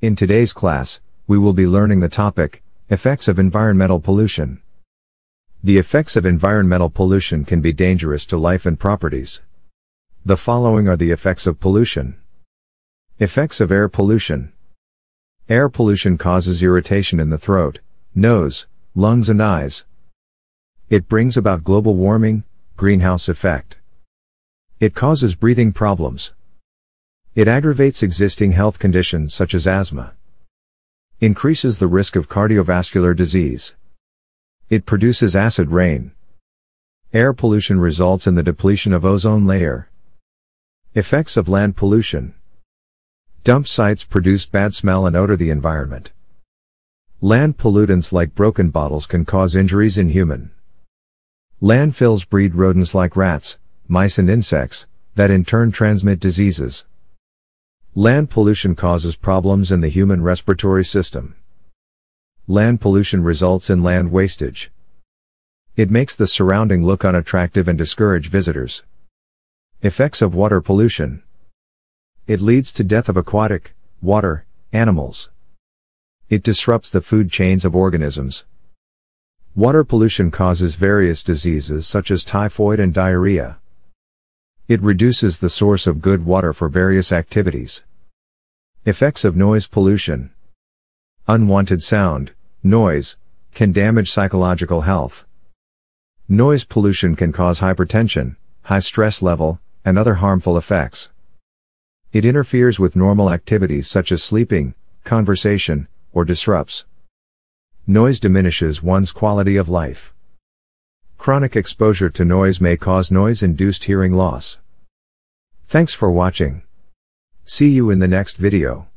In today's class, we will be learning the topic, effects of environmental pollution. The effects of environmental pollution can be dangerous to life and properties. The following are the effects of pollution. Effects of air pollution. Air pollution causes irritation in the throat, nose, lungs and eyes. It brings about global warming, greenhouse effect. It causes breathing problems. It aggravates existing health conditions such as asthma. Increases the risk of cardiovascular disease. It produces acid rain. Air pollution results in the depletion of ozone layer. Effects of land pollution. Dump sites produce bad smell and odor the environment. Land pollutants like broken bottles can cause injuries in human. Landfills breed rodents like rats, mice and insects, that in turn transmit diseases. Land pollution causes problems in the human respiratory system. Land pollution results in land wastage. It makes the surrounding look unattractive and discourage visitors. Effects of water pollution. It leads to death of aquatic, water, animals. It disrupts the food chains of organisms. Water pollution causes various diseases such as typhoid and diarrhea. It reduces the source of good water for various activities. Effects of noise pollution. Unwanted sound, noise, can damage psychological health. Noise pollution can cause hypertension, high stress level, and other harmful effects. It interferes with normal activities such as sleeping, conversation, or disrupts. Noise diminishes one's quality of life. Chronic exposure to noise may cause noise-induced hearing loss. Thanks for watching. See you in the next video.